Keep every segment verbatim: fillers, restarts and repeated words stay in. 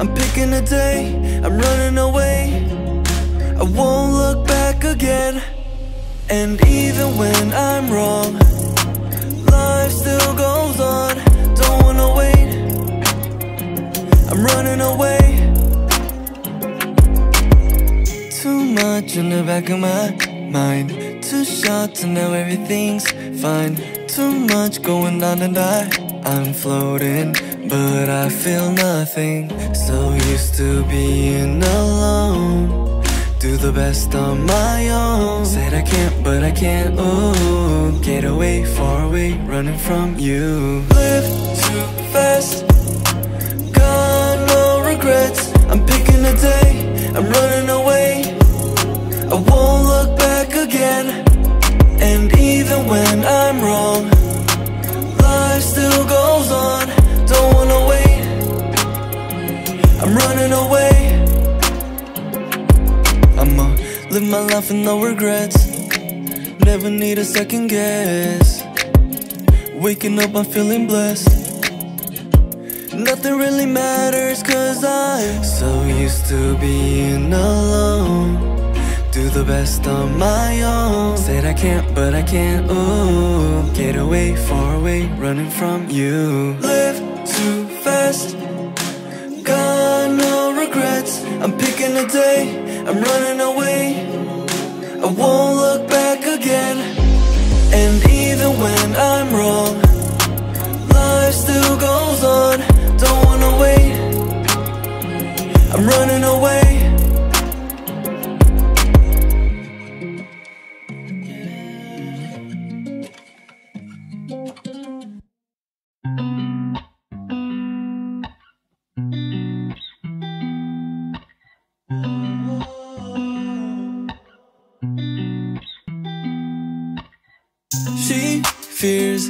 I'm picking a day, I'm running away, I won't look back again. And even when I'm wrong, life still goes on. Don't wanna wait, I'm running away. Too much in the back of my mind, two shots and now everything's fine. Too much going on and I, I'm floating, but I feel nothing. So used to being alone, do the best on my own. Said I can't, but I can't, ooh. Get away, far away, running from you. Live too fast, got no regrets. I'm picking a day, I'm running away, I won't look back again. And even when I'm wrong, life still goes on. Don't wanna wait, I'm running away. I'ma live my life with no regrets, never need a second guess. Waking up, I'm feeling blessed, nothing really matters cause I'm so used to being alone. Do the best on my own. Said I can't, but I can't, ooh. Get away, far away, running from you. Live too fast, got no regrets. I'm picking a day, I'm running away, I won't look back again. And even when I'm wrong, life still goes on. Don't wanna wait, I'm running away. Fears,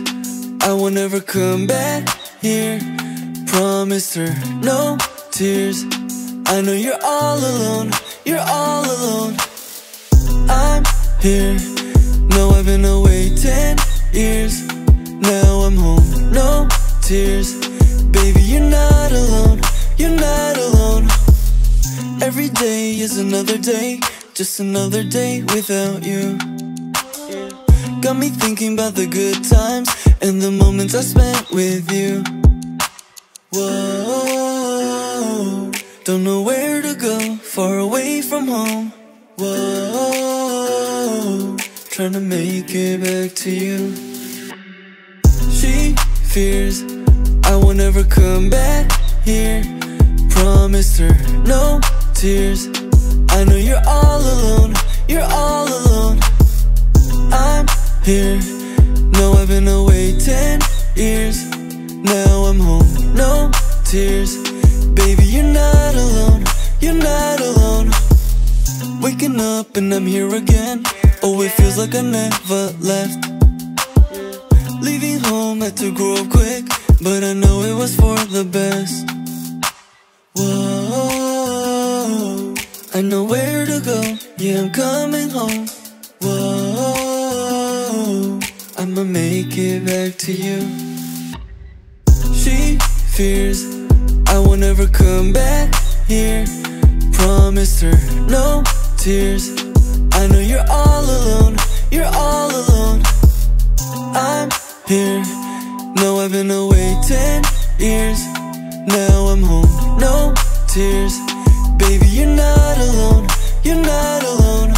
I will never come back here. Promised her no tears. I know you're all alone, you're all alone. I'm here, no, I've been away ten years. Now I'm home, no tears. Baby, you're not alone, you're not alone. Every day is another day, just another day without you. Got me thinking about the good times and the moments I spent with you. Whoa, don't know where to go, far away from home. Whoa, trying to make it back to you. She fears I will never come back here. Promised her no tears. I know you're all alone, you're all alone. I'm here, no, I've been away ten years. Now I'm home, no tears. Baby, you're not alone, you're not alone. Waking up and I'm here again. Oh, it feels like I never left. Leaving home, had to grow up quick, but I know it was for the best. Whoa, I know where to go, yeah, I'm coming home. Whoa, I'ma make it back to you. She fears I will never come back here. Promised her no tears. I know you're all alone, you're all alone. I'm here, no, I've been away ten years. Now I'm home, no tears. Baby, you're not alone, you're not alone.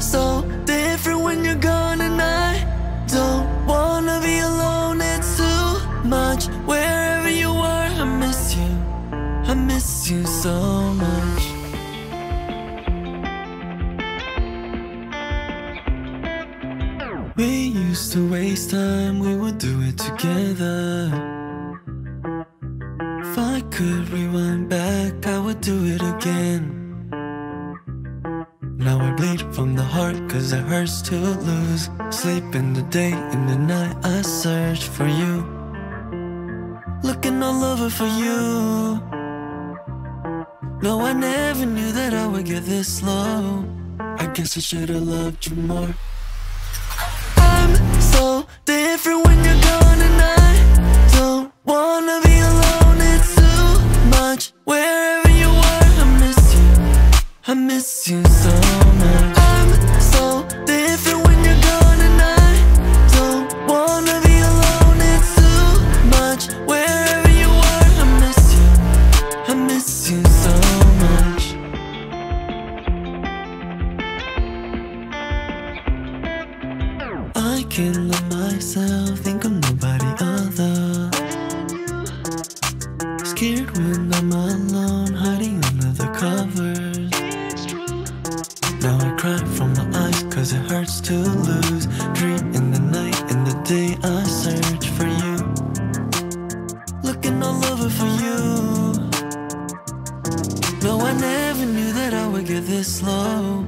So different when you're gone and I don't wanna be alone, it's too much. Wherever you are, I miss you, I miss you so much. We used to waste time, we would do it together. If I could rewind back, I would do it again. Now I bleed from the heart, cause it hurts to lose sleep in the day, in the night I search for you, looking all over for you. No, I never knew that I would get this low. I guess I should've loved you more. I'm so different when you're gone, and I don't wanna be alone. It's too much. Wherever you are, I miss you, I miss you so much. I'm so different when you're gone, and I don't wanna be alone. It's too much. Wherever you are, I miss you, I miss you so much. I can't love myself, think of nobody other. Scared when I'm alone, hiding under the covers. Now I cry from my eyes, cause it hurts to lose. Dream in the night, in the day I search for you, looking all over for you. No, I never knew that I would get this low.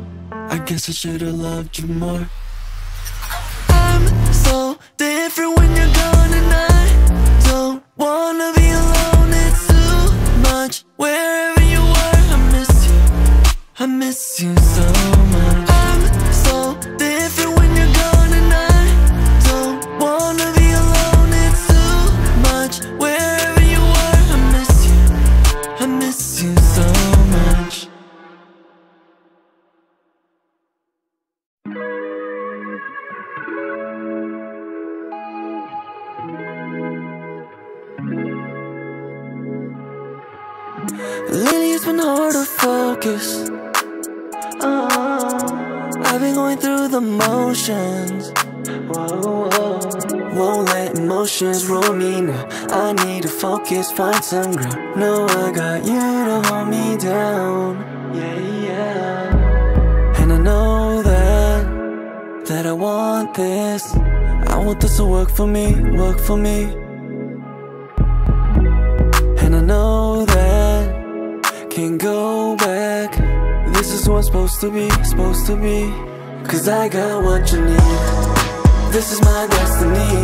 I guess I should've loved you more. So different when you're gone, and I don't wanna be alone. It's too much. Wherever you are, I miss you, I miss you so much. I'm so different when you're gone, and I don't wanna be alone. It's too much. Wherever you are, I miss you, I miss you so much. Lately it's been hard to focus. Oh, I've been going through the motions. Whoa, whoa. Won't let emotions rule me now. I need to focus, find some ground. No, I got you to hold me down. Yeah, yeah. And I know that, that I want this. I want this to work for me, work for me. And I know that can't go back. This is what I'm supposed to be, supposed to be. Cause I got what you need. This is my destiny.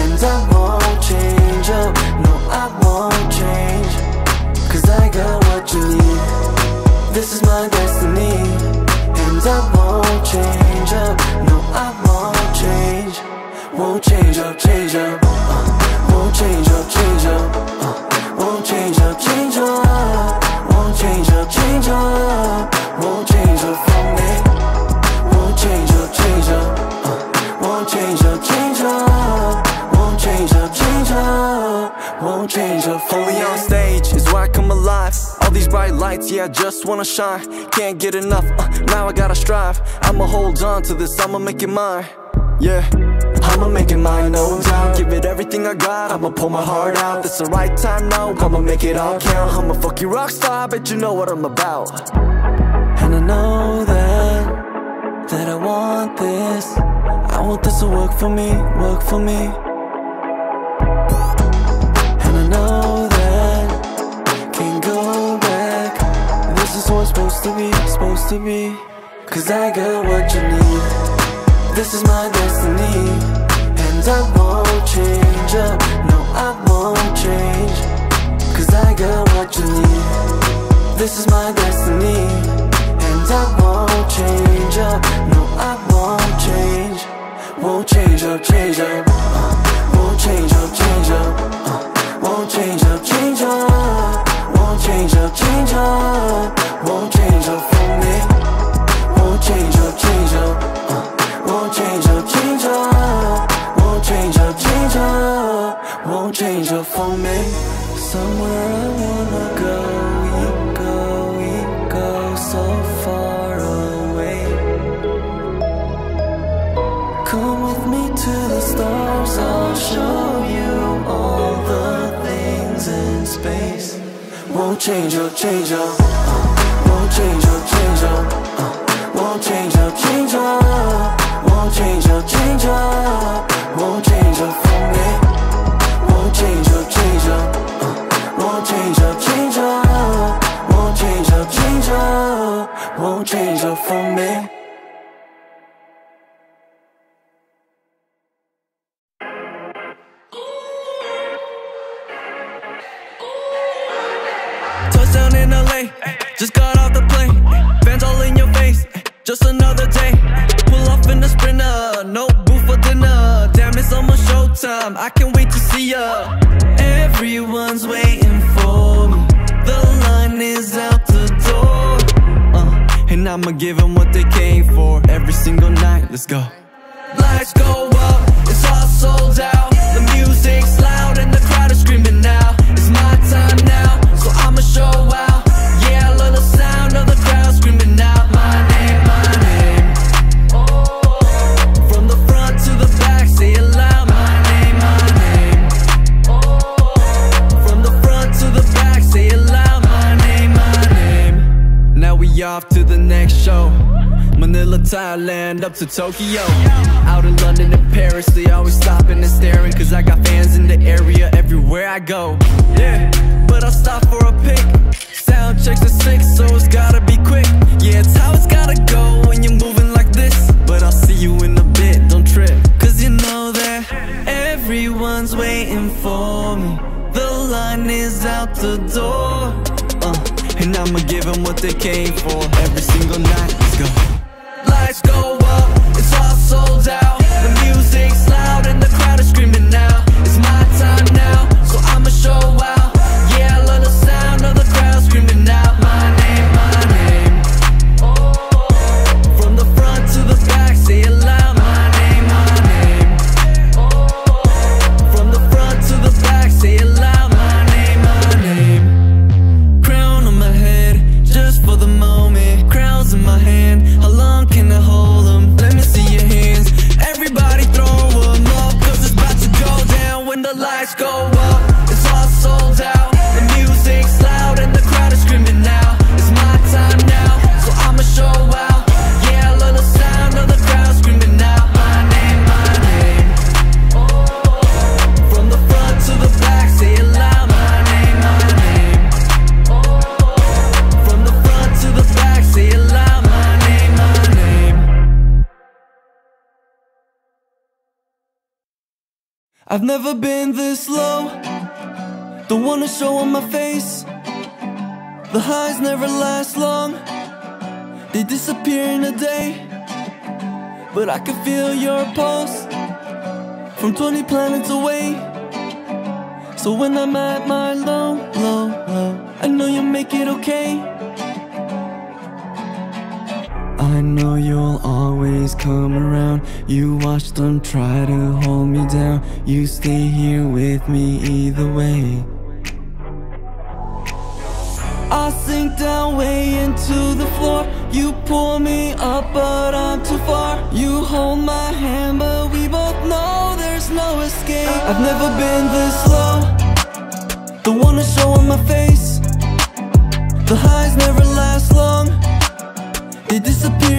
And I won't change up, no I won't change. Cause I got what you need. This is my destiny. And I won't change up, no I won't change. Won't change up, change up, uh, won't change up, change up, uh, won't change up, change up. Won't change up, change up. Won't change up for me. Won't change up, change up. Uh, won't change up, change up. Won't change up, change up. Won't change up for me. Only on stage is where I come alive. All these bright lights, yeah, I just wanna shine. Can't get enough, uh, now I gotta strive. I'ma hold on to this, I'ma make it mine. Yeah, I'ma make it mine, no doubt. Give it everything I got, I'ma pull my heart out. That's the right time now, I'ma make it all count. I'm a fucking rock star, bet you know what I'm about. And I know that, that I want this. I want this to work for me, work for me. And I know that, can't go back. This is what I'm supposed to be, supposed to be. Cause I got what you need. This is my destiny, and I won't change up, no I won't change. Cause I got what you need. This is my destiny, and I won't change up, no I won't change. Won't change up, change up, uh, won't change up, change up, uh, won't change up, change up. Won't change up, change up, won't change up for me. Won't change up, change up, uh, won't change up, change up. Won't change up, change up. Won't change up for me. Somewhere I wanna go, we go, we go so far away. Come with me to the stars, I'll show you all the things in space. Won't change up, change up, uh, won't change up, change up, uh, won't change up, change up. Won't change up, change up. Won't change up for me. Won't change up, change up. Uh, won't change up, change up. Won't change up, change up. won't change up for me. Touchdown in L A, just got off the plane. Fans all in your face, just another day. Pull off in the Sprinter, no booth for dinner. Damn, it's almost showtime, I can't wait to see ya. Everyone's waiting for me, the line is out the door, uh, and I'ma give them what they came for. Every single night, let's go. Lights go up, it's all sold out. The music's loud and the crowd is screaming now. It's my time now, so I'ma show out. Yeah, I love the sound of the crowd screaming out my name, my name. Oh, from the front to the back, say it loud. My name, my name. Oh, from the front to the back, say it loud. My name, my name. Now we off to the next show. Manila, Thailand, up to Tokyo. Out in London and Paris, they always stopping and staring, cause I got fans in the area everywhere I go. Yeah, but I'll stop for a pic. Sound checks are six, so it's gotta be quick. Yeah, it's how it's gotta go when you're moving like this. But I'll see you in a bit, don't trip, cause you know that everyone's waiting for me. The line is out the door, uh, and I'ma give them what they came for. Every single night, let's go. Lights go up, it's all sold out. The music's loud and the crowd is screaming now. It's my time now, so I'ma show out. Yeah, I love the sound of the crowd screaming out my name, my name. Oh, from the front to the back, say it loud. My name, my name. Oh, from the front to the back, say it loud. My name, my name. Crown on my head, just for the moment. Crowns in my hand, how long can I hold them? Let me see your hands. Everybody throw them up, cause it's about to go down. When the lights go up, it's all sold out. The music's loud and the crowd is screaming now. It's my time now, so I'ma show out. Yeah, I love the sound of the crowd screaming out my name, my name. Oh, from the front to the back, say it loud. My name, my name. Oh, from the front to the back, say it loud. I've never been this low, the one to show on my face. The highs never last long, they disappear in a day. But I can feel your pulse, from twenty planets away. So when I'm at my low, low, low, I know you'll make it okay. I know you'll always come around. You watch them try to hold me down. You stay here with me either way. I sink down way into the floor. You pull me up but I'm too far. You hold my hand but we both know there's no escape. I've never been this low, the one to show on my face. The highs never last long, they disappear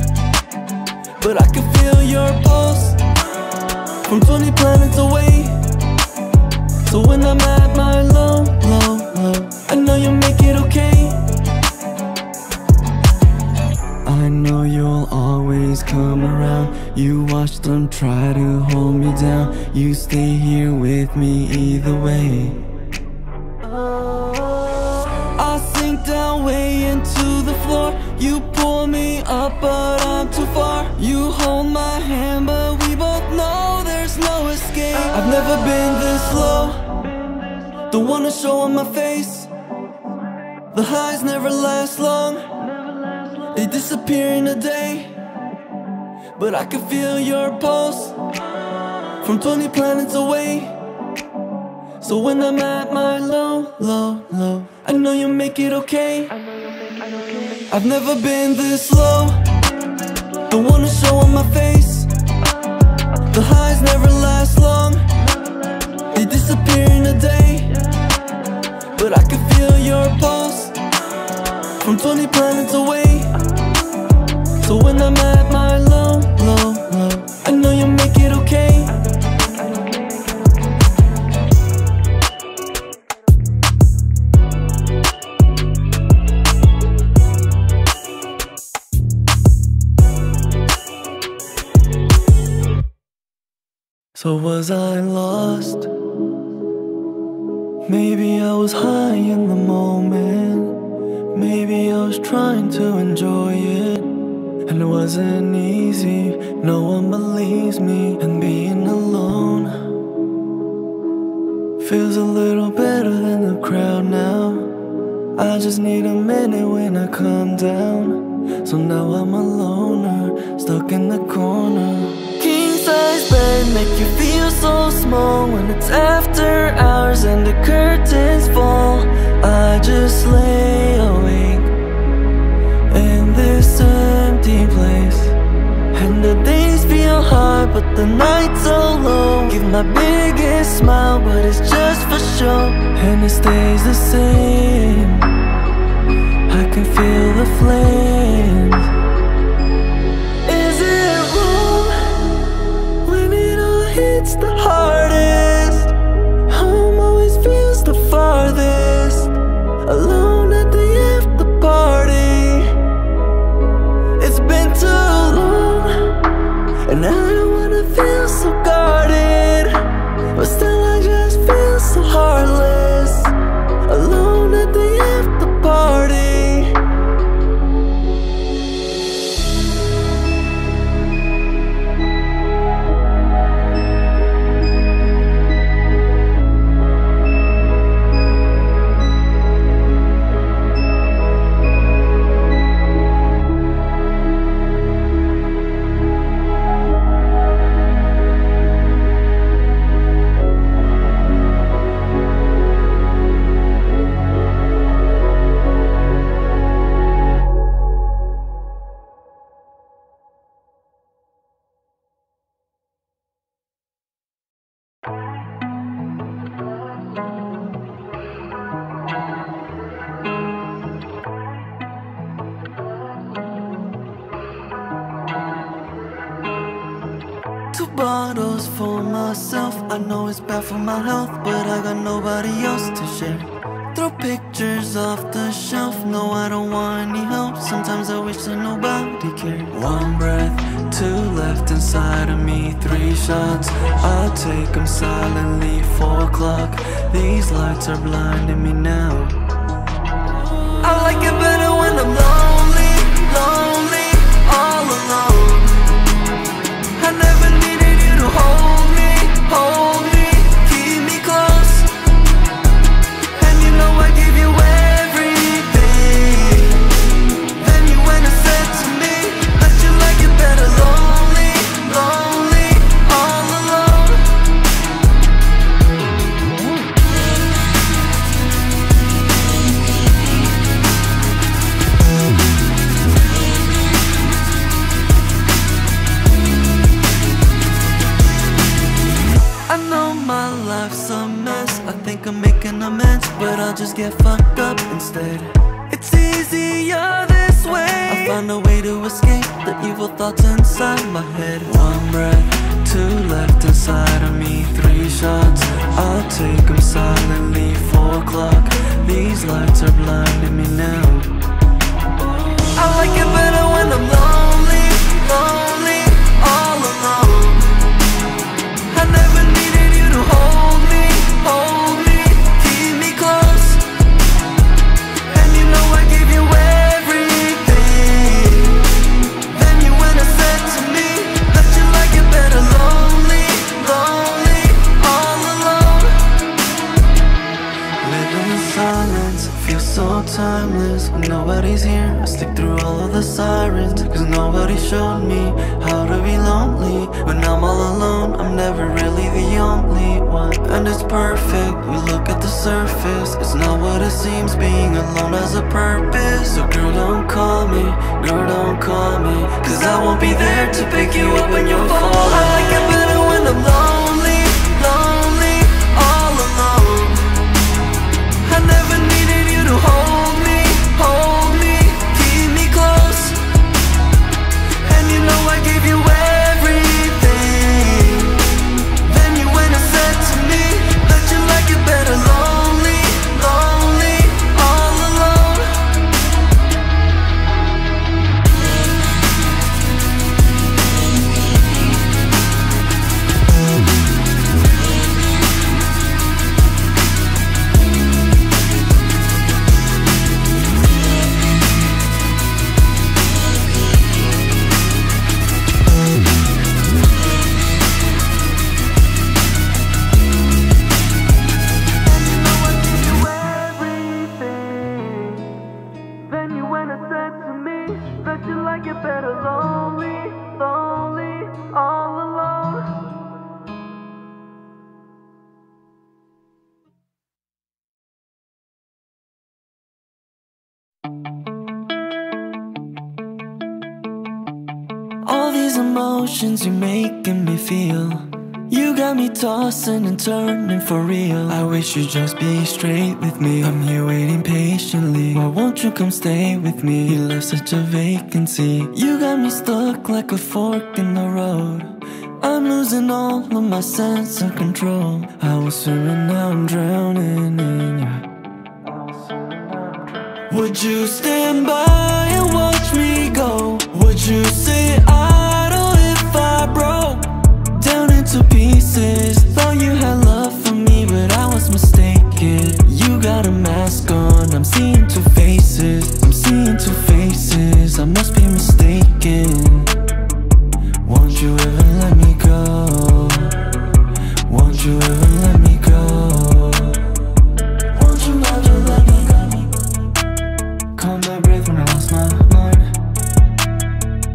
in a day. But I can feel your pulse, from twenty planets away. So when I'm at my low, low, low, I know you'll make it okay. I know you'll always come around. You watch them try to hold me down. You stay here with me either way. I sink down way into the floor. You pull me up but I'm too far. You hold my hand but we both know there's no escape. I've never been this low, the one to show on my face. The highs never last long, they disappear in a day. But I can feel your pulse, from twenty planets away. So when I'm at my low, low, low, I know you'll make it okay. I've never been this low, the one to show on my face. The highs never last long, they disappear in a day. But I can feel your pulse, from twenty planets away. So when I'm at my low, low, low, I know you'll make it okay. So was I lost? Maybe I was high in the moment. Maybe I was trying to enjoy it, and it wasn't easy. No one believes me, and being alone feels a little better than the crowd now. I just need a minute when I calm down. So now I'm a loner, stuck in the corner. King-size bed make you feel so small when it's after hours and the curtains fall. I just lay awake in this empty place, and the days feel hard but the nights so long. Give my biggest smile but it's just for show, and it stays the same. I can feel the flames. It's the hardest, home always feels the farthest, alone at the after party. It's been too long, and I don't wanna feel so guarded, but still I just feel so heartless, alone at the after party. Bottles for myself, I know it's bad for my health, but I got nobody else to share. Throw pictures off the shelf, no I don't want any help. Sometimes I wish that nobody cared. One breath, two left inside of me, three shots I'll take them silently, four o'clock. These lights are blinding me now. I like it better when I'm lonely, lonely, all alone. I never needed you to hold me, hold me, keep me close. And you know I gave you everything. Then you went and said to me that you like it better lonely, lonely, all alone. I'm making amends, but I'll just get fucked up instead. It's easier this way. I found a way to escape the evil thoughts inside my head. One breath, two left inside of me, three shots I'll take them silently, four o'clock. These lights are blinding me now. I like it better when I'm lonely, lonely, all alone. I never needed you to hold me, hold me. So timeless, when nobody's here I stick through all of the sirens, cause nobody showed me how to be lonely. When I'm all alone, I'm never really the only one. And it's perfect, we look at the surface. It's not what it seems, being alone has a purpose. So girl, don't call me, girl, don't call me, cause I won't be there to pick you up when you're falling. I like it better when I'm lonely, lonely, all alone. I never needed you to hold me, hold me, keep me close. And you know I gave you everything. Then you went and said to me that you like it better lonely, lonely, all alone. Respect you like you're better lonely, lonely, all alone. All these emotions you're making me feel, you got me tossing and turning for real. I wish you'd just be straight with me. I'm here waiting patiently. Why won't you come stay with me? You left such a vacancy. You got me stuck like a fork in the road. I'm losing all of my sense of control. I was swimming, now I'm drowning in you. Would you stand by and watch me go? Would you say idle if I broke down into pieces? Thought you had love for me, but I was mistaken. You got a mask on, I'm seeing two faces. I'm seeing two faces, I must be mistaken. Won't you ever let me go? Won't you ever let me go? Won't you ever let me go? Caught my breath when I lost my mind.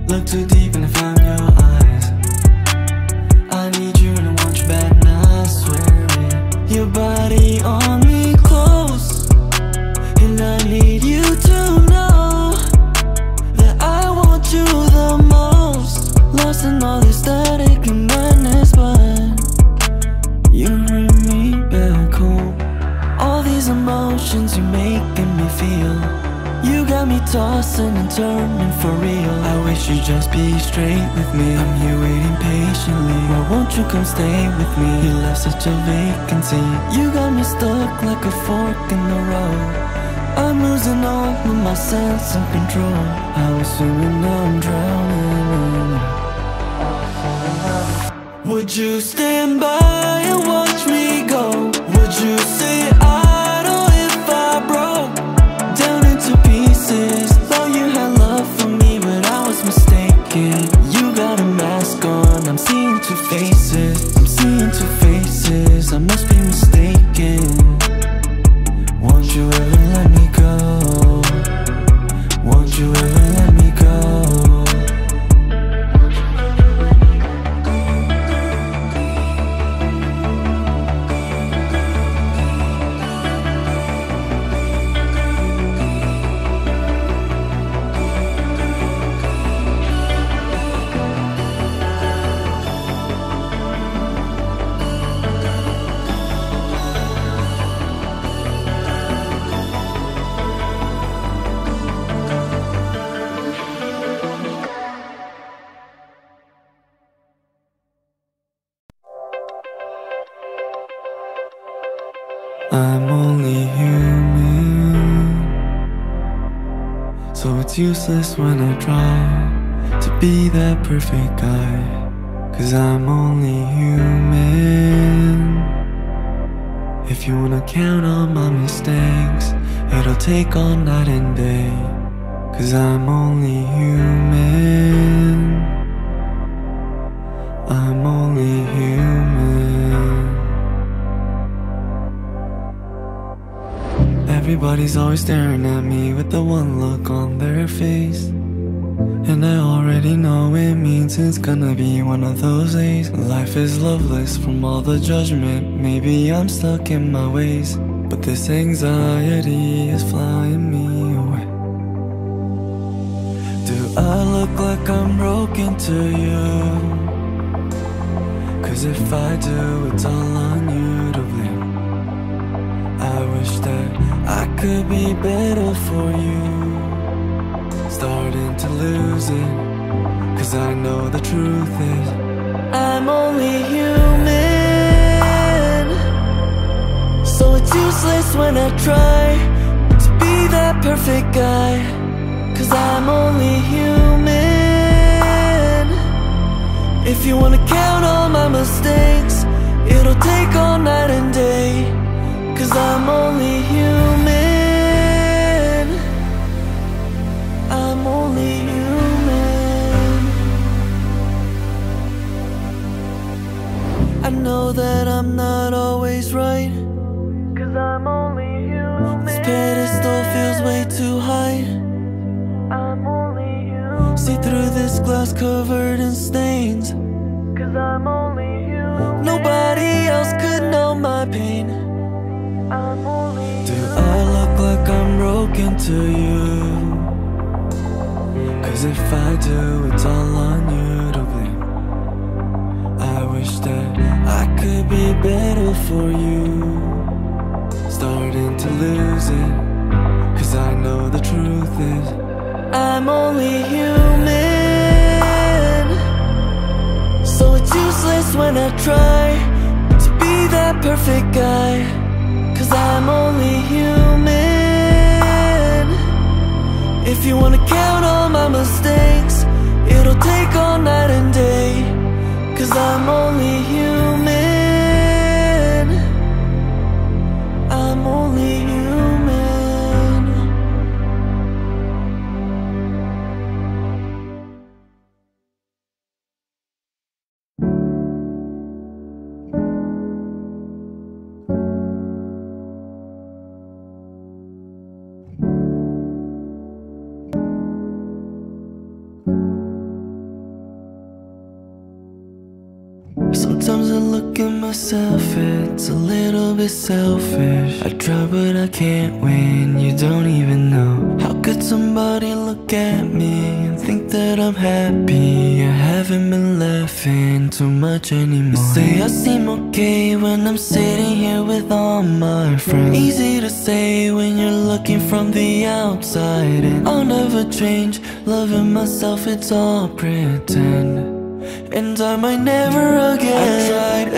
Look too deep and I found your eyes. I need you and I want you back now, I swear it. Your body on me close, and I need you to know that I want you the most. Lost in all this static and madness, but you bring me back home. All these emotions you're making me feel, you got me tossing and turning for real. I wish you'd just be straight with me. I'm here waiting patiently. Why won't you come stay with me? You left such a vacancy. You got me stuck like a fork in the road. I'm losing all of my sense of control. I was swimming, now I'm drowning. Would you stand by and watch me go? Would you say I? Thought you had love for me, but I was mistaken. You got a mask on, I'm seeing two faces. I'm seeing two faces, I must be mistaken. Won't you ever let me go? Won't you ever let me go? Useless when I try to be that perfect guy, 'cause I'm only human. If you wanna count on my mistakes, it'll take all night and day, 'cause I'm only human. I'm only human. Everybody's always staring at me with the one look on their face, and I already know it means it's gonna be one of those days. Life is loveless from all the judgment. Maybe I'm stuck in my ways, but this anxiety is flying me away. Do I look like I'm broken to you? 'Cause if I do, it's all on you to blame. I wish that I could be better for you. Starting to lose it, 'cause I know the truth is I'm only human. So it's useless when I try to be that perfect guy, 'cause I'm only human. If you wanna count all my mistakes, it'll take all night and day, 'cause I'm only human. I'm only human. I know that I'm not always right, 'cause I'm only human. This pedestal feels way too high. I'm only human. see through this glass covered in stains, 'cause I'm only human. Nobody else could know my pain. I'm only human. Do I look like I'm broken to you? 'Cause if I do, it's all on you to blame. I wish that I could be better for you. Starting to lose it, 'cause I know the truth is I'm only human. So it's useless when I try to be that perfect guy, 'cause I'm only human. If you wanna count all my mistakes, it'll take all night and day, 'cause I'm only human. I'm only human. Sometimes I look at myself, it's a little bit selfish. I try but I can't win, you don't even know. How could somebody look at me and think that I'm happy? I haven't been laughing too much anymore. Say I seem okay when I'm sitting here with all my friends. Easy to say when you're looking from the outside, and I'll never change, loving myself, it's all pretend. And I might never again. I tried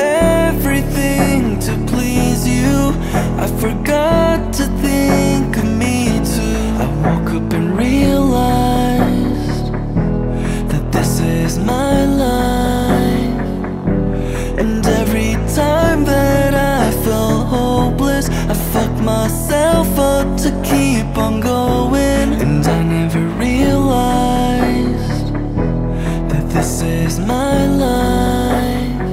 everything to please you, I forgot to think of me too. I woke up and realized that this is my life. And every time that I felt hopeless, I fucked myself up to keep on going. And I never realized this is my life.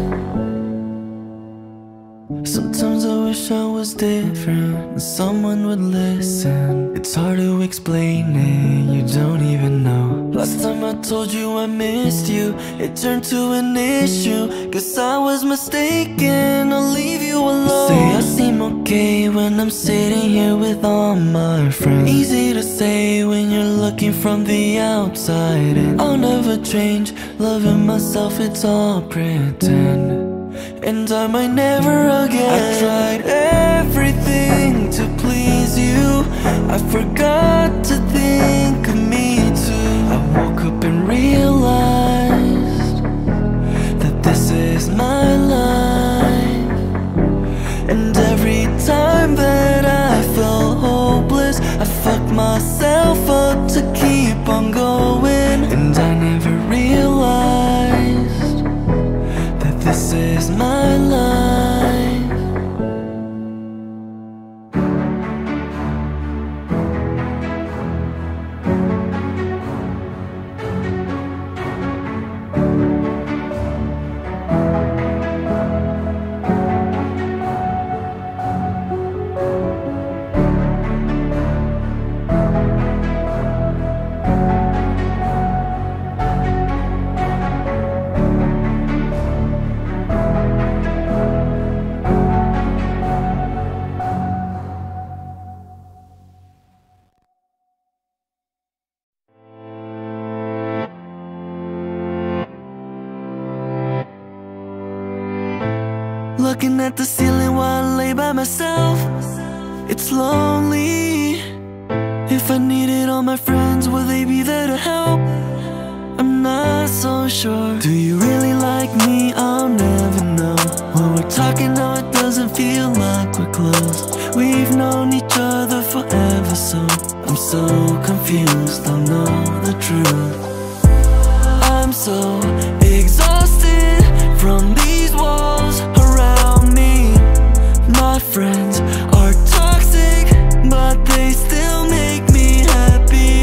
Sometimes I wish I was different and someone would listen. It's hard to explain it, you don't even know. Last time I told you I missed you, it turned to an issue. Guess I was mistaken, I'll leave you alone. Say I seem okay when I'm sitting here with all my friends. Easy to say when you're looking from the outside, and I'll never change, loving myself, it's all pretend. And I might never again. I tried everything to please you, I forgot to think of me too. I woke up and realized that this is my life. And every time that I felt hopeless, I fucked myself up to keep on going. And I never realized that this is my life. Looking at the ceiling while I lay by myself, it's lonely. If I needed all my friends, will they be there to help? I'm not so sure. Do you really like me? I'll never know. When we're talking now, it doesn't feel like we're close. We've known each other forever, so I'm so confused, I know the truth. I'm so exhausted from these walls around me. My friends are toxic, but they still make me happy.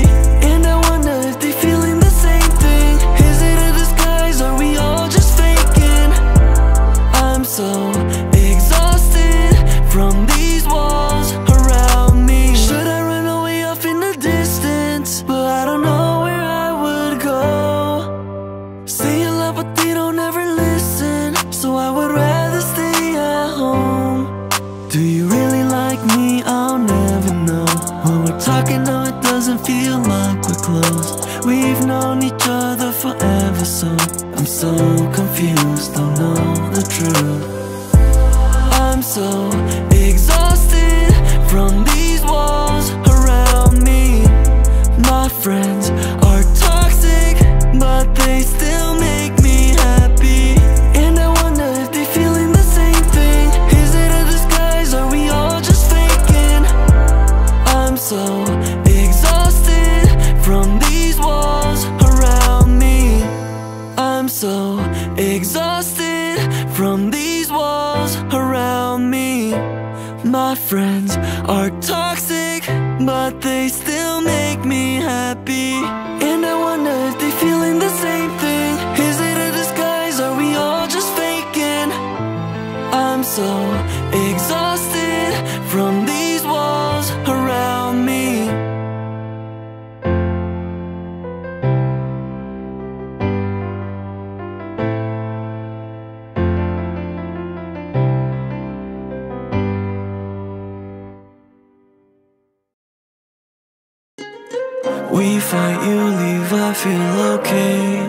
And I wonder if they're feeling the same thing. Is it a disguise? Are we all just faking? I'm so exhausted from these walls around me. Should I run away off in the distance? But I don't know where I would go. We've known each other forever, so I'm so confused, don't know the truth. I'm so exhausted from these walls around me. My friends are toxic, but they still make me happy. And I wonder if they're feeling the same thing. Is it a disguise, are we all just faking? I'm so exhausted from these walls around me. I'm so exhausted from these walls around me. My friends are toxic, but they still make me happy. And I wonder if they're feeling the same thing. Is it a disguise? Are we all just faking? I'm so exhausted from these walls around me. We fight, you leave, I feel okay.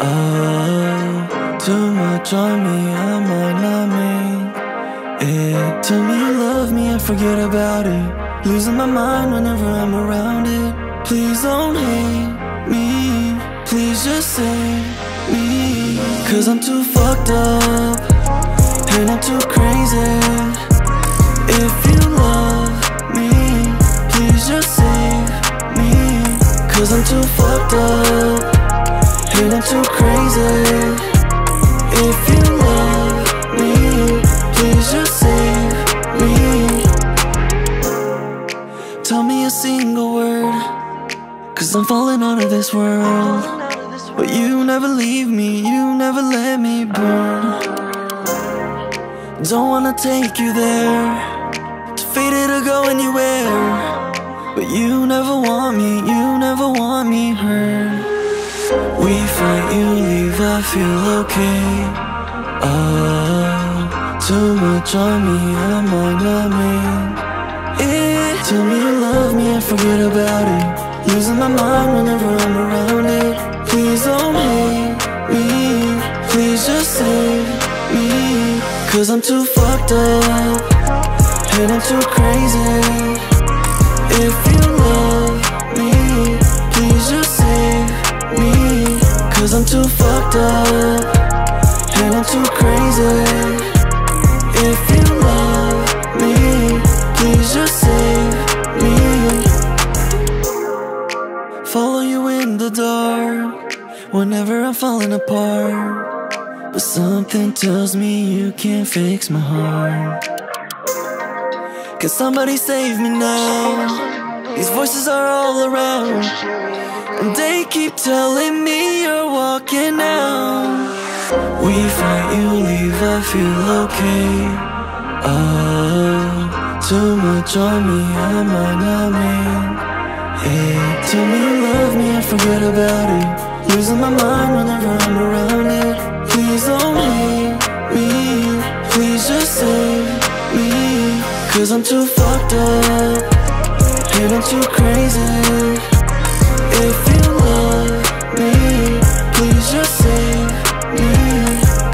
Oh, too much on me, I might not make it. Tell me you love me, I forget about it. Losing my mind whenever I'm around it. Please don't hate me, please just save me. Cause I'm too fucked up, and I'm too crazy. If you love me, please just save me. Cause I'm too fucked up, and I'm too crazy. If you love me, please just save me. Tell me a single word, cause I'm falling out of this world. But you never leave me, you never let me burn. Don't wanna take you there, too faded to go anywhere. But you never want me, you never want me hurt. We fight, you leave, I feel okay. Oh, too much on me, I might not make it. Tell me you love me, I forget about it. Losing my mind whenever I'm around it. Please don't hate me, please just save me. Cause I'm too fucked up, and I'm too crazy. If you love me, please just save me. Cause I'm too fucked up, and I'm too crazy. If you love me, please just save me. Follow you in the dark, whenever I'm falling apart. But something tells me you can't fix my heart. Can somebody save me now? These voices are all around, and they keep telling me you're walking out. We fight, you leave, I feel okay. Oh, too much on me, I might not make it. Tell me you love me, I forget about it. Losing my mind whenever I'm around it. Please don't hate me, please just save me. Cause I'm too fucked up, and I'm too crazy. If you love me, please just save me.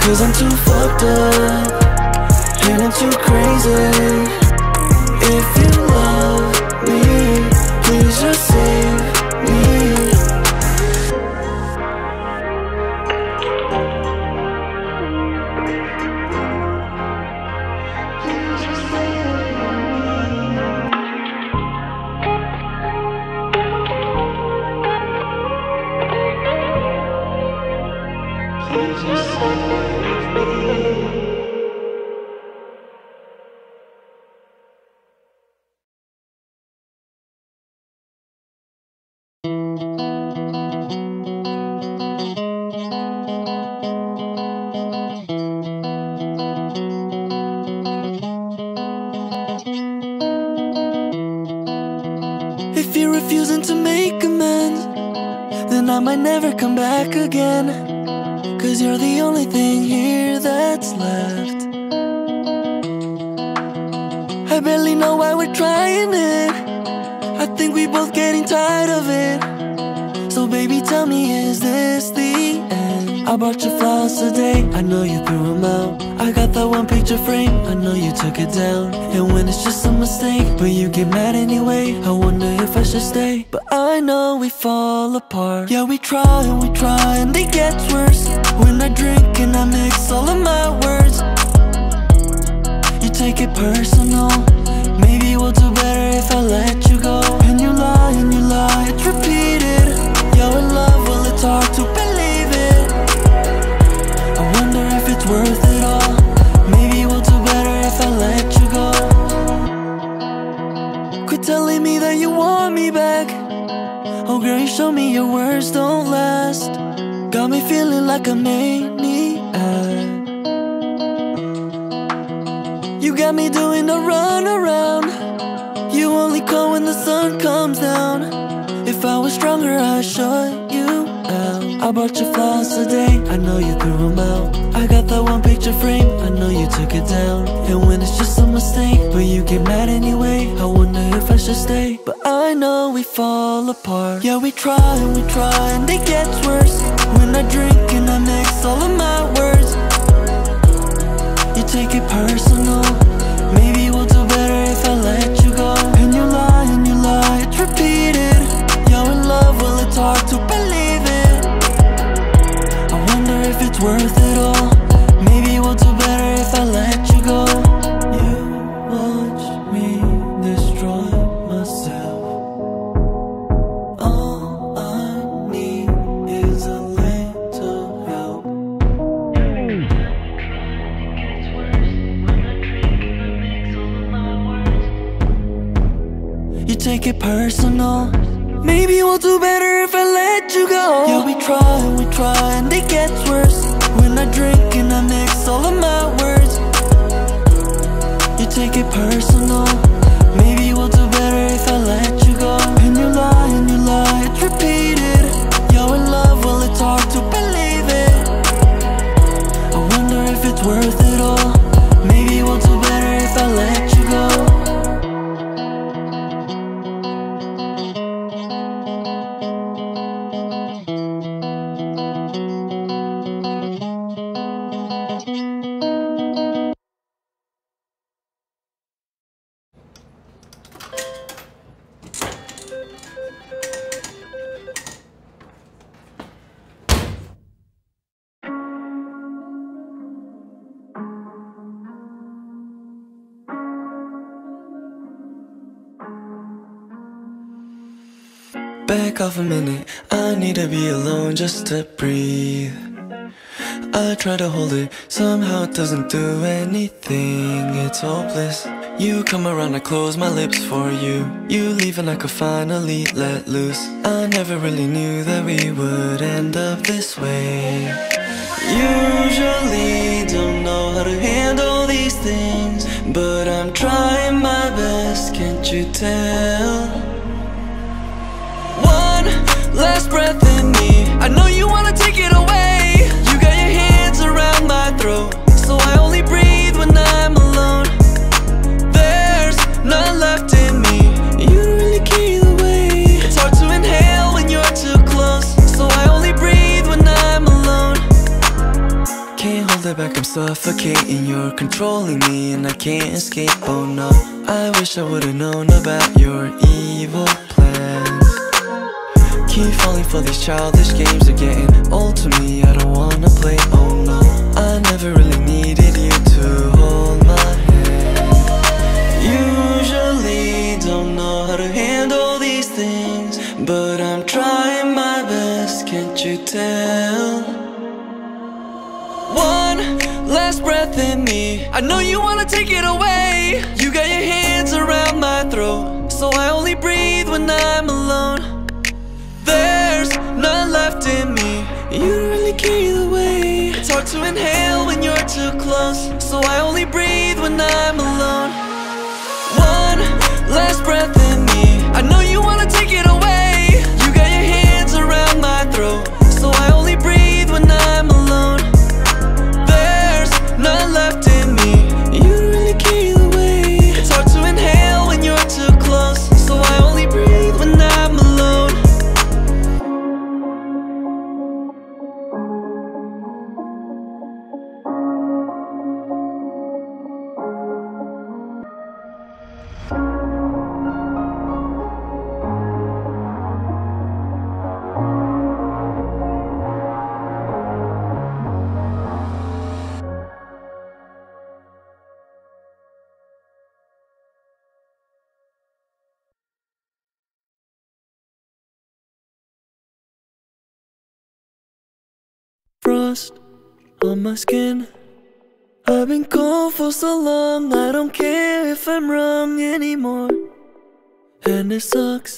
Cause I'm too fucked up, and I'm too crazy. If you love me, please just save me. If you're refusing to make amends, then I might never come back again. Cause you're the only thing here that's left. I barely know why we're trying it. I think we're both getting tired of it. So baby, tell me, is this the end? I bought you flowers today, I know you threw them out. I got that one picture frame, I know you took it down. And when it's just a mistake, but you get mad anyway, I wonder if I should stay. But I know we fall apart. Yeah, we try and we try and it gets worse. When I drink and I mix all of my words, you take it personal. Maybe we'll do better if I let you go. And you lie and you lie, it's repeated. You're in love, well it's hard to believe it. I wonder if it's worth it all. Maybe we'll do better if I let you go. Quit telling me that you want me back. Oh girl, you show me your words don't last. Got me feeling like a maniac. You got me doing a run around. You only call when the sun comes down. If I was stronger, I'd shut you out. I bought you flowers today, I know you threw them out. I got that one picture frame, I know you took it down. And when it's just a mistake, but you get mad anyway, I wonder if I should stay. But I know we fall apart. Yeah, we try and we try and it gets worse. When I drink and I mix all of my words, you take it personal. Maybe we'll do better if I let you go. And you lie and you lie, it's repeated. You're in love, well it's hard to believe it. I wonder if it's worth it all. Maybe we'll do better if I let you go. You watch me destroy myself. All I need is a little help. You take it personal. Maybe we'll do better if I let you go. Yeah, we try and we try and it gets worse. When I drink and I mix all of my words, you take it personal. Maybe we'll do better if I let you go. And you lie and you lie, it's repeated. You're in love, well it's hard to believe it. I wonder if it's worth it all. Maybe we'll do better if I let you go. Back off a minute, I need to be alone just to breathe. I try to hold it, somehow it doesn't do anything, it's hopeless. You come around, I close my lips for you. You leave and I could finally let loose. I never really knew that we would end up this way. Usually don't know how to handle these things, but I'm trying my best, can't you tell? Last breath in me, I know you wanna take it away. You got your hands around my throat, so I only breathe when I'm alone. There's none left in me, you don't really care either way. It's hard to inhale when you're too close, so I only breathe when I'm alone. Can't hold it back, I'm suffocating. You're controlling me and I can't escape, oh no. I wish I would've known about your evil plans. Keep falling for these childish games, are getting old to me, I don't wanna play, oh no. I never really needed you to hold my hand. Usually don't know how to handle these things, but I'm trying my best, can't you tell? One last breath in me, I know you wanna take it away. You got your hands around my throat, so I only breathe when I'm alone. There's none left in me, you don't really care either way. It's hard to inhale when you're too close, so I only breathe when I'm alone. One last breath in me, I know you wanna take it away. You got your hands around my throat, so I only breathe when I'm alone. There's none left in me, you don't really care either way. It's hard to inhale when you're too close, so I only breathe when I'm alone. Thank you. dust on my skin. I've been cold for so long, I don't care if I'm wrong anymore. And it sucks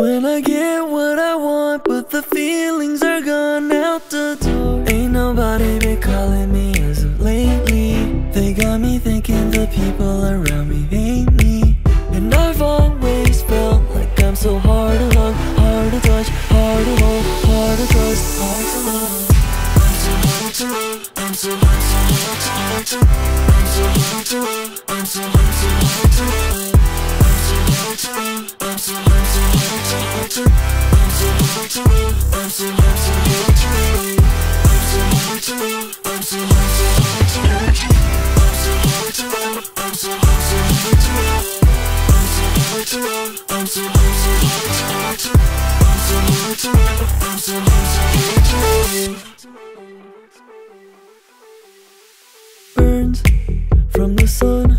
when I get what I want, but the feelings are gone out the door. Ain't nobody been calling me as of lately. They got me thinking the people around me hate me. And I've always felt like I'm so hard to love, hard to touch, hard to hold, hard to trust, hard to love. I'm so hard to love, I'm so hard, so hard to love, I'm so hard to love, I'm so hard, so hard to love. I'm so hard to love, I'm so hard to love, I'm so hard to love, I'm so hard to love. Burns from the sun.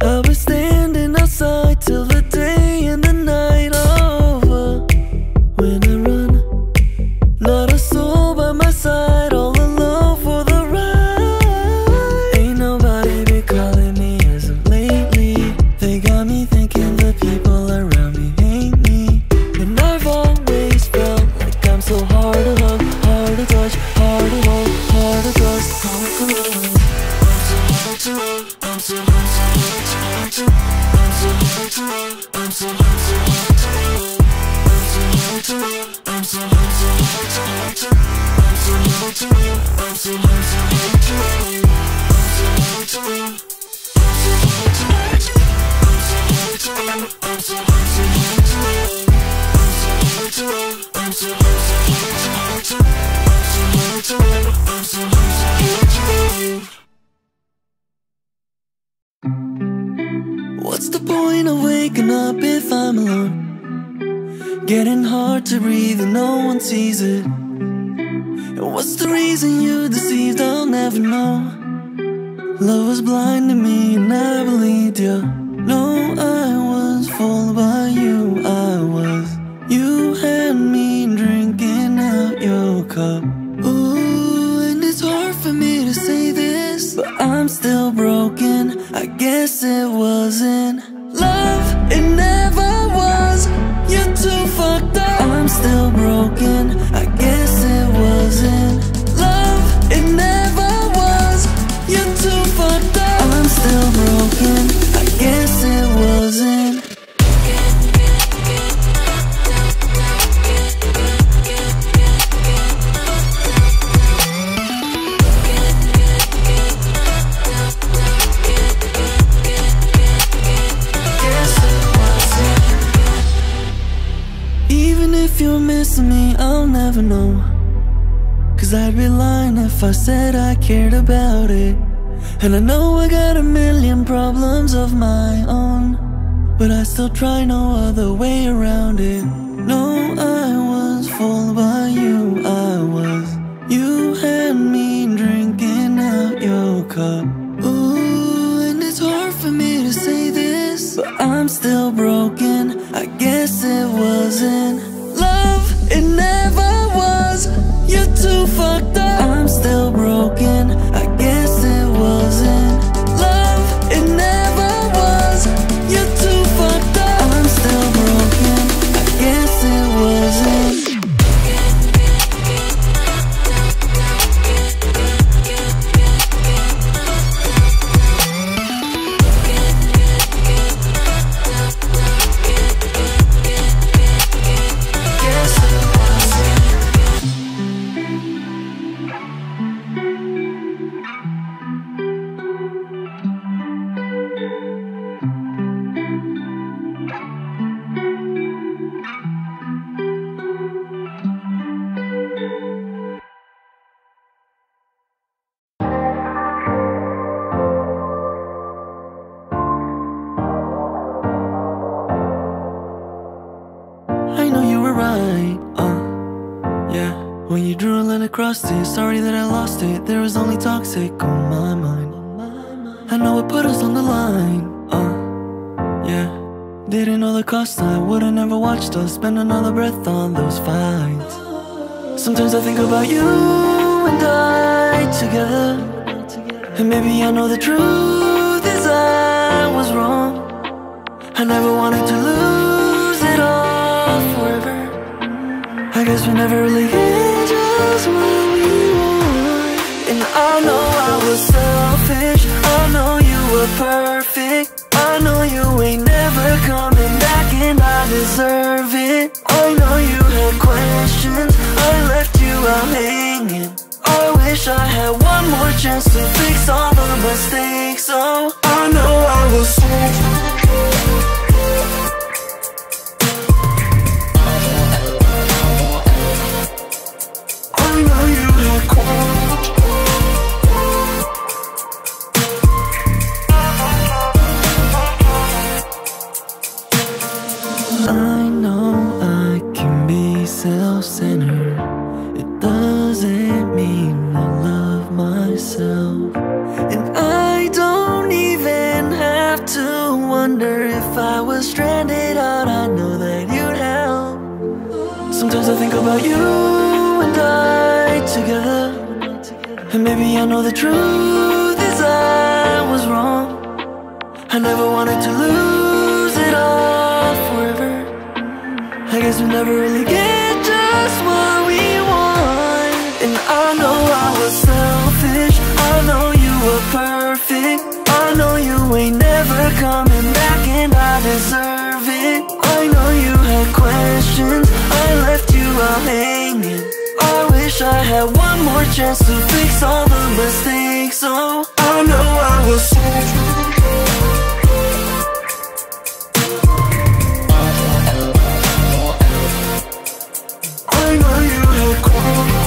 I was standing outside till the day and the night over. When I run, not a soul by my side, all alone for the ride. Ain't nobody been calling me as of lately. They got me thinking the people around me hate me. And I've always felt like I'm so hard to love, hard to touch, hard to hold, hard to trust, hard to love. I'm so hard to love, I'm so hard to love. I'm so hard to love, I'm so hard to love, I'm so hard to love. Up if I'm alone, getting hard to breathe and no one sees it. And what's the reason you deceived? I'll never know. Love was blind to me and I believed you. No, I was fooled by you, I was. You had me drinking out your cup. Ooh, and it's hard for me to say this, but I'm still broken. I guess it wasn't love, it never was. You're too fucked up. I'm still broken. I guess it wasn't love, it never was. You're too fucked up. I'm still broken. I guess it wasn't. If you're missing me, I'll never know. Cause I'd be lying if I said I cared about it. And I know I got a million problems of my own, but I still try no other way around it. No, I was fooled by you, I was. You had me drinking out your cup. Ooh, and it's hard for me to say this, but I'm still broken. I guess it wasn't love, it never was. You're too fucked up. I'm still broken. I guess it wasn't love, it never was. You're too fucked up. I'm still broken. I guess it wasn't. When you drew a line across it, sorry that I lost it. There was only toxic on my mind. I know it put us on the line, uh, yeah. Didn't know the cost, I would've never watched us spend another breath on those fights. Sometimes I think about you and I together. And maybe I know the truth is I was wrong. I never wanted to lose it all forever. I guess we never really get just what we want. And I know I was selfish, I know you were perfect, I know you ain't never coming back and I deserve it. I know you had questions, I left you out hanging. I wish I had one more chance to fix all the mistakes. Oh, I know I was sick, I know you had questions. And I don't even have to wonder if I was stranded out, I know that you'd help. Sometimes I think about you and I together. And maybe I know the truth is I was wrong. I never wanted to lose it all forever. I guess we never really get just what we want. And I know I was selfish, I know you were perfect, I know you ain't never coming back and I deserve it. I know you had questions, I left you out hanging. I wish I had one more chance to fix all the mistakes. Oh, I know I was sick, I know you had questions.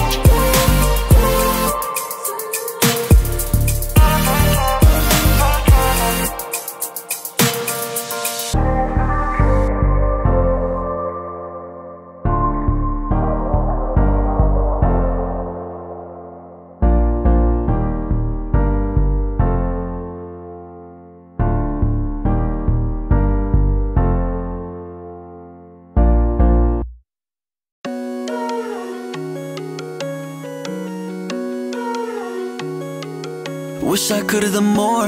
Wish I could've done more,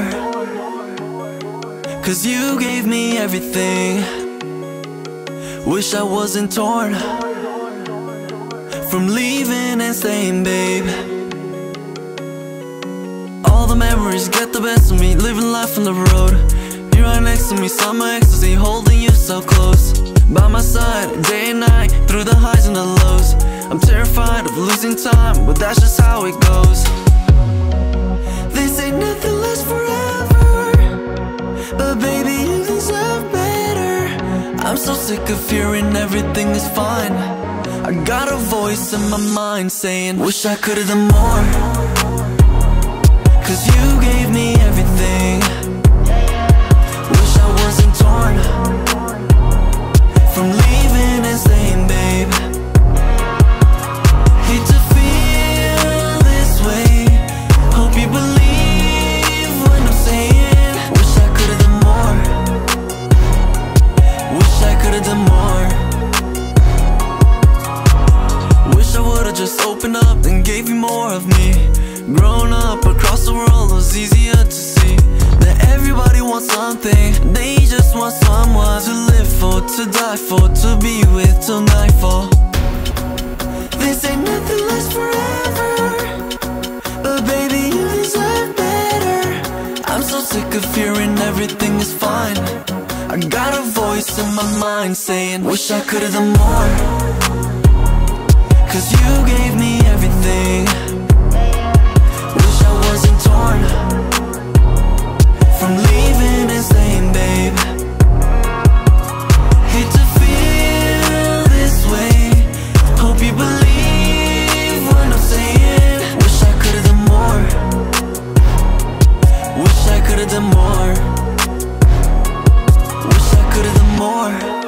cause you gave me everything. Wish I wasn't torn from leaving and staying, babe. All the memories get the best of me, living life on the road. You're right next to me, summer ecstasy, holding you so close. By my side, day and night, through the highs and the lows. I'm terrified of losing time, but that's just how it goes. Say nothing lasts forever, but baby you deserve better. I'm so sick of hearing everything is fine. I got a voice in my mind saying, wish I could've done more, cause you gave me everything. Wish I wasn't torn from leaving and staying, babe. Hate to feel this way, hope you believe. Just opened up and gave you more of me. Grown up across the world, it was easier to see that everybody wants something. They just want someone to live for, to die for, to be with till nightfall. They say nothing lasts forever, but baby you deserve better. I'm so sick of hearing everything is fine. I got a voice in my mind saying, wish I could've done more, cause you gave me everything. Wish I wasn't torn from leaving and staying, babe. Hate to feel this way, hope you believe what I'm saying. Wish I could've done more, wish I could've done more, wish I could've done more.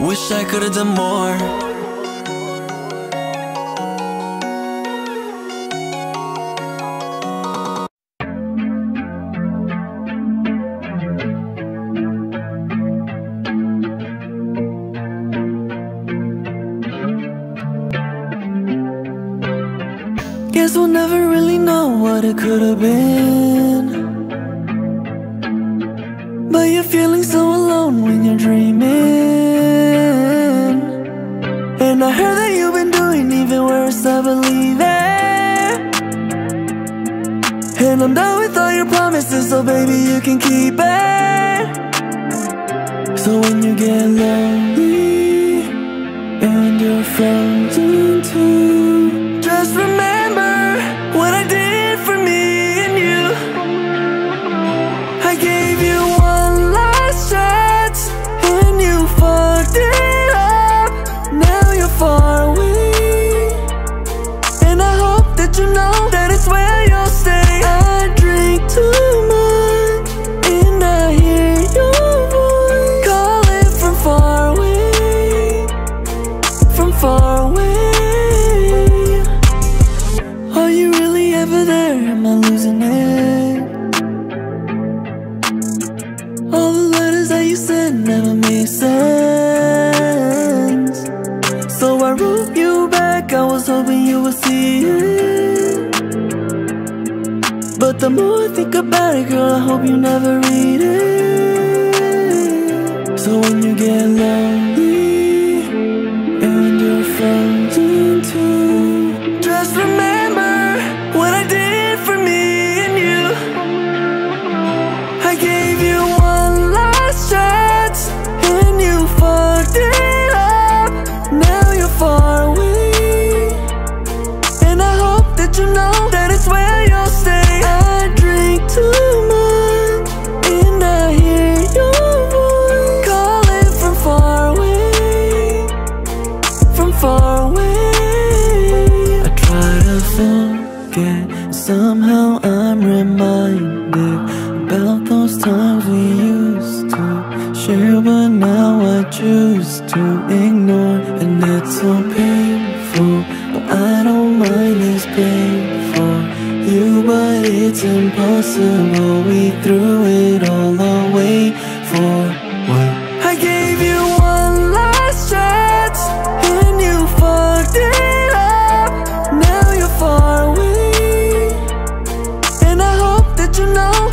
Wish I could've done more. guess we'll never really know what it could have been. But you're feeling so alone when you're dreaming. And I heard that you've been doing even worse, I believe it. And I'm done with all your promises, so baby you can keep it. So when you get lonely and you're frozen too, just remember what I did for me and you. I gave you one last chance and you fucked it up. Now you're far away, and I hope that you know that it's where you'll stay. I drink too much and I hear your voice calling from far away, from far away. Am I losing it? All the letters that you sent never made sense, so I wrote you back. I was hoping you would see it, but the more I think about it, girl, I hope you never read it. So when you get lonely and you're frozen too, just remember what I did for me and you. I gave you one last chance and you fucked it up. Now you're far away, and I hope that you know that it's where you'll stay. I drink too much and I hear your voice calling from far away, from far away. I try to forget, somehow I'm reminded about those times we used to share, but now I choose to ignore. And it's so painful, but I don't mind this pain for you. But it's impossible, we threw it all away for what? I gave you one last chance and you fucked it up. Now you're far away, you know.